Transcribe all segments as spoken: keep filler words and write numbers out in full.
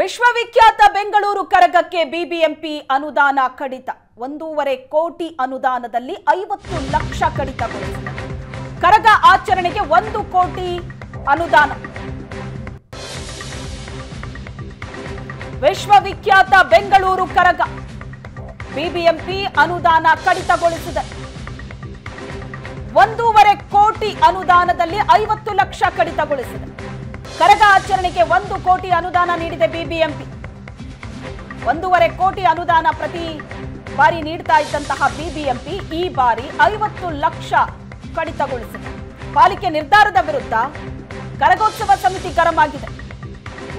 ವಿಶ್ವವಿಖ್ಯಾತ ಬೆಂಗಳೂರು ಕರಗಕ್ಕೆ ಬಿಬಿಎಂಪಿ ಅನುದಾನ ಕಡಿತ ಒಂದೂವರೆ ಕೋಟಿ ಅನುದಾನದಲ್ಲಿ ಐವತ್ತು ಲಕ್ಷ ಕಡಿತಗೊಳಿಸಿದೆ. ಕರಗ ಆಚರಣೆಗೆ ಒಂದು ಕೋಟಿ ಅನುದಾನ. ವಿಶ್ವವಿಖ್ಯಾತ ಬೆಂಗಳೂರು ಕರಗ ಬಿಬಿಎಂಪಿ ಅನುದಾನ ಕಡಿತಗೊಳಿಸಿದೆ. ಒಂದೂವರೆ ಕೋಟಿ ಅನುದಾನದಲ್ಲಿ ಐವತ್ತು ಲಕ್ಷ ಕಡಿತಗೊಳಿಸಿದೆ. ಕರಗ ಆಚರಣೆಗೆ ಒಂದು ಕೋಟಿ ಅನುದಾನ ನೀಡಿದೆ ಬಿಬಿಎಂಪಿ. ಒಂದೂವರೆ ಕೋಟಿ ಅನುದಾನ ಪ್ರತಿ ಬಾರಿ ನೀಡ್ತಾ ಇದ್ದಂತಹ ಬಿಬಿಎಂಪಿ ಈ ಬಾರಿ ಐವತ್ತು ಲಕ್ಷ ಕಡಿತಗೊಳಿಸಿದೆ. ಪಾಲಿಕೆ ನಿರ್ಧಾರದ ವಿರುದ್ಧ ಕರಗೋತ್ಸವ ಸಮಿತಿ ಗರಮಾಗಿದೆ.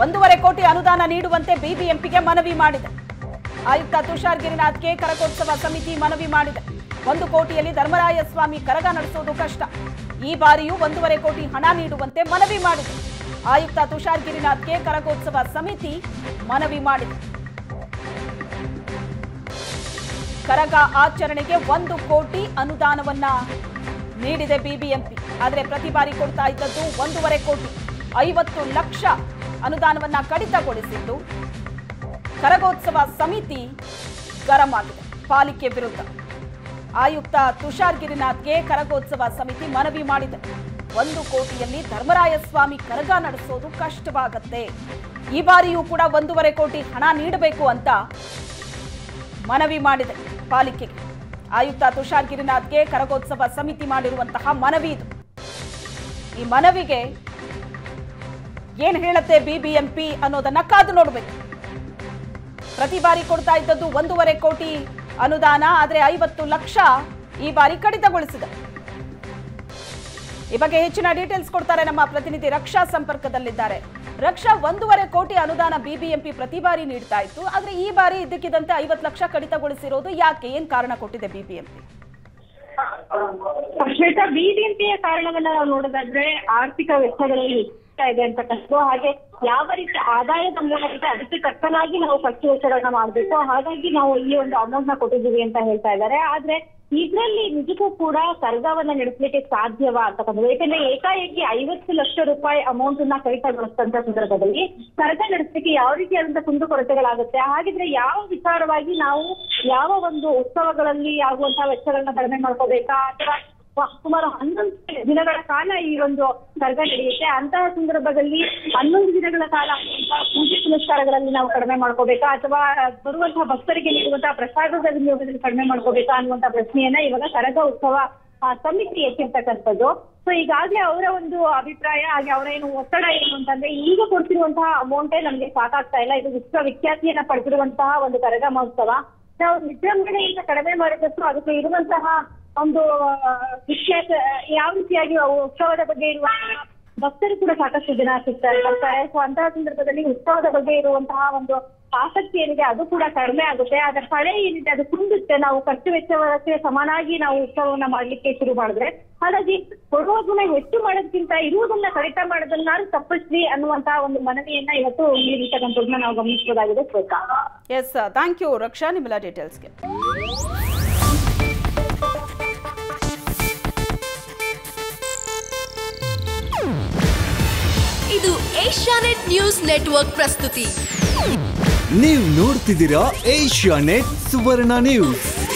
ಒಂದೂವರೆ ಕೋಟಿ ಅನುದಾನ ನೀಡುವಂತೆ ಬಿಬಿಎಂಪಿಗೆ ಮನವಿ ಮಾಡಿದೆ. ಆಯುಕ್ತ ತುಷಾರ್ ಗಿರಿನಾಥ್ಗೆ ಕರಗೋತ್ಸವ ಸಮಿತಿ ಮನವಿ ಮಾಡಿದೆ. ಒಂದು ಕೋಟಿಯಲ್ಲಿ ಧರ್ಮರಾಯ ಸ್ವಾಮಿ ಕರಗ ನಡೆಸೋದು ಕಷ್ಟ, ಈ ಬಾರಿಯೂ ಒಂದೂವರೆ ಕೋಟಿ ಹಣ ನೀಡುವಂತೆ ಮನವಿ ಮಾಡಿದೆ. ಆಯುಕ್ತ ತುಷಾರ್ ಗಿರಿನಾಥ್ಗೆ ಕರಗೋತ್ಸವ ಸಮಿತಿ ಮನವಿ ಮಾಡಿದೆ. ಕರಗ ಆಚರಣೆಗೆ ಒಂದು ಕೋಟಿ ಅನುದಾನವನ್ನ ನೀಡಿದೆ ಬಿಬಿಎಂಪಿ. ಆದರೆ ಪ್ರತಿ ಬಾರಿ ಕೊಡ್ತಾ ಇದ್ದದ್ದು ಒಂದೂವರೆ ಕೋಟಿ. ಐವತ್ತು ಲಕ್ಷ ಅನುದಾನವನ್ನ ಕಡಿತಗೊಳಿಸಿದ್ದು ಕರಗೋತ್ಸವ ಸಮಿತಿ ಗರಂ ಆಗಿದೆ ಪಾಲಿಕೆ ವಿರುದ್ಧ. ಆಯುಕ್ತ ತುಷಾರ್ ಗಿರಿನಾಥ್ಗೆ ಕರಗೋತ್ಸವ ಸಮಿತಿ ಮನವಿ ಮಾಡಿದೆ. ಒಂದು ಕೋಟಿಯಲ್ಲಿ ಧರ್ಮರಾಯ ಸ್ವಾಮಿ ಕರಗ ನಡೆಸೋದು ಕಷ್ಟವಾಗತ್ತೆ, ಈ ಬಾರಿಯೂ ಕೂಡ ಒಂದೂವರೆ ಕೋಟಿ ಹಣ ನೀಡಬೇಕು ಅಂತ ಮನವಿ ಮಾಡಿದೆ ಪಾಲಿಕೆಗೆ. ಆಯುಕ್ತ ತುಷಾರ್ ಗಿರಿನಾಥ್ಗೆ ಕರಗೋತ್ಸವ ಸಮಿತಿ ಮಾಡಿರುವಂತಹ ಮನವಿ ಇದು. ಈ ಮನವಿಗೆ ಏನ್ ಹೇಳುತ್ತೆ ಬಿಬಿಎಂಪಿ ಅನ್ನೋದನ್ನ ಕಾದು ನೋಡ್ಬೇಕು. ಪ್ರತಿ ಬಾರಿ ಕೊಡ್ತಾ ಇದ್ದದ್ದು ಒಂದೂವರೆ ಕೋಟಿ ಅನುದಾನ, ಆದರೆ ಐವತ್ತು ಲಕ್ಷ ಈ ಬಾರಿ ಕಡಿತಗೊಳಿಸಿದೆ. ಈ ಬಗ್ಗೆ ಹೆಚ್ಚಿನ ಡೀಟೇಲ್ಸ್ ಕೊಡ್ತಾರೆ ನಮ್ಮ ಪ್ರತಿನಿಧಿ ರಕ್ಷಾ ಸಂಪರ್ಕದಲ್ಲಿದ್ದಾರೆ. ರಕ್ಷಾ, ಒಂದೂವರೆ ಕೋಟಿ ಅನುದಾನ ಬಿಬಿಎಂಪಿ ಪ್ರತಿ ಬಾರಿ ನೀಡ್ತಾ ಇತ್ತು, ಆದ್ರೆ ಈ ಬಾರಿ ಇದ್ದಕ್ಕಿದ್ದಂತೆ ಐವತ್ತು ಲಕ್ಷ ಕಡಿತಗೊಳಿಸಿರೋದು ಯಾಕೆ? ಏನ್ ಕಾರಣ ಕೊಟ್ಟಿದೆ ಬಿಬಿಎಂಪಿ? ಶ್ವೇತಾ, ಬಿಬಿಎಂಪಿಯ ಕಾರಣವನ್ನ ನಾವು ನೋಡೋದಾದ್ರೆ ಆರ್ಥಿಕ ವೆಚ್ಚಗಳಲ್ಲಿ ಹೆಚ್ಚುತ್ತಾ ಇದೆ ಅಂತಕ್ಕಂಥದ್ದು, ಹಾಗೆ ಯಾವ ರೀತಿ ಆದಾಯದ ಮೂಲ ಇದೆ ಅದಕ್ಕೆ ತಕ್ಕನಾಗಿ ನಾವು ಖರ್ಚು ವೆಚ್ಚಗಳನ್ನ ಮಾಡಬೇಕು, ಹಾಗಾಗಿ ನಾವು ಈ ಒಂದು ಅಮೌಂಟ್ ನ ಕೊಟ್ಟಿದ್ದೀವಿ ಅಂತ ಹೇಳ್ತಾ ಇದ್ದಾರೆ. ಆದ್ರೆ ಇದರಲ್ಲಿ ನಿಜಕ್ಕೂ ಕೂಡ ಕರಗವನ್ನ ನಡೆಸಲಿಕ್ಕೆ ಸಾಧ್ಯವಾ ಅಂತಕ್ಕಂಥದ್ದು, ಯಾಕಂದ್ರೆ ಏಕಾಏಕಿ ಐವತ್ತು ಲಕ್ಷ ರೂಪಾಯಿ ಅಮೌಂಟ್ ನ ಕಡಿತಗೊಳಿಸಿದಂತ ಸಂದರ್ಭದಲ್ಲಿ ಕರಗ ನಡೆಸಲಿಕ್ಕೆ ಯಾವ ರೀತಿಯಾದಂತಹ ಕುಂದುಕೊರತೆಗಳಾಗುತ್ತೆ? ಹಾಗಿದ್ರೆ ಯಾವ ವಿಚಾರವಾಗಿ ನಾವು ಯಾವ ಒಂದು ಉತ್ಸವಗಳಲ್ಲಿ ಆಗುವಂತಹ ವೆಚ್ಚಗಳನ್ನ ಕಡಿಮೆ ಮಾಡ್ಕೋಬೇಕಾ? ಅಥವಾ ಸುಮಾರು ಹನ್ನೊಂದು ದಿನಗಳ ಕಾಲ ಈ ಒಂದು ಕರಗ ನಡೆಯುತ್ತೆ, ಅಂತಹ ಸಂದರ್ಭದಲ್ಲಿ ಹನ್ನೊಂದು ದಿನಗಳ ಕಾಲ ಪೂಜೆ ಪುನಸ್ಕಾರಗಳಲ್ಲಿ ನಾವು ಕಡಿಮೆ ಮಾಡ್ಕೋಬೇಕಾ? ಅಥವಾ ಬರುವಂತಹ ಭಕ್ತರಿಗೆ ನೀಡುವಂತಹ ಪ್ರಸಾದದ ವಿನಿಯೋಗದಲ್ಲಿ ಕಡಿಮೆ ಮಾಡ್ಕೋಬೇಕಾ ಅನ್ನುವಂತ ಪ್ರಶ್ನೆಯನ್ನ ಇವಾಗ ಕರಗ ಉತ್ಸವ ಸಮಿತಿ ಎತ್ತಿರ್ತಕ್ಕಂಥದ್ದು. ಸೊ ಈಗಾಗಲೇ ಅವರ ಒಂದು ಅಭಿಪ್ರಾಯ ಹಾಗೆ ಅವರ ಏನು ಒತ್ತಡ ಏನು ಅಂತಂದ್ರೆ, ಈಗ ಕೊಡ್ತಿರುವಂತಹ ಅಮೌಂಟೇ ನಮ್ಗೆ ಸಾಕಾಗ್ತಾ ಇಲ್ಲ, ಇದು ವಿಶ್ವವಿಖ್ಯಾತಿಯನ್ನ ಪಡೆದಿರುವಂತಹ ಒಂದು ಕರಗ ಮಹೋತ್ಸವ, ನಾವು ವಿಜೃಂಭಣೆಯಿಂದ ಕಡಿಮೆ ಮಾಡಿದಷ್ಟು ಅದಕ್ಕೆ ಇರುವಂತಹ ಒಂದು ವಿಶ್ವಾಸ ಯಾವ ರೀತಿಯಾಗಿ ಉತ್ಸವದ ಬಗ್ಗೆ ಇರುವ ಭಕ್ತರು ಕೂಡ ಸಾಕಷ್ಟು ಜನ ಸಿಗ್ತಾರೆ ಬರ್ತಾರೆ. ಸೊ ಅಂತಹ ಸಂದರ್ಭದಲ್ಲಿ ಉತ್ಸವದ ಬಗ್ಗೆ ಇರುವಂತಹ ಒಂದು ಆಸಕ್ತಿ ಏನಿದೆ ಅದು ಕೂಡ ಕಡಿಮೆ ಆಗುತ್ತೆ, ಅದರ ಫಳೆ ಏನಿದೆ ಅದು ಕುಂದುತ್ತೆ. ನಾವು ಖರ್ಚು ವೆಚ್ಚವಕ್ಕೆ ಸಮನಾಗಿ ನಾವು ಉತ್ಸವವನ್ನ ಮಾಡ್ಲಿಕ್ಕೆ ಶುರು ಮಾಡಿದ್ರೆ, ಹಾಗಾಗಿ ಕೊಡುವುದನ್ನ ಹೆಚ್ಚು ಮಾಡೋದಕ್ಕಿಂತ ಇರುವುದನ್ನ ಕಡಿತ ಮಾಡೋದನ್ನಾರು ತಪ್ಪಿಸ್ಲಿ ಅನ್ನುವಂತಹ ಒಂದು ಮನವಿಯನ್ನ ಇವತ್ತು ನೀಡಿರ್ತಕ್ಕಂಥದ್ದನ್ನ ನಾವು ಗಮನಿಸಬಹುದಾಗಿದೆ. Shweta, yes, thank you Raksha ನಿಮ್ಮೆಲ್ಲ ಡೀಟೇಲ್ಸ್ಗೆ. ಇದು ಏಷ್ಯಾನೆಟ್ ನ್ಯೂಸ್ ನೆಟ್ವರ್ಕ್ ಪ್ರಸ್ತುತಿ. ನೀವು ನೋಡ್ತಿದ್ದೀರಾ ಏಷ್ಯಾನೆಟ್ ಸುವರ್ಣ ನ್ಯೂಸ್.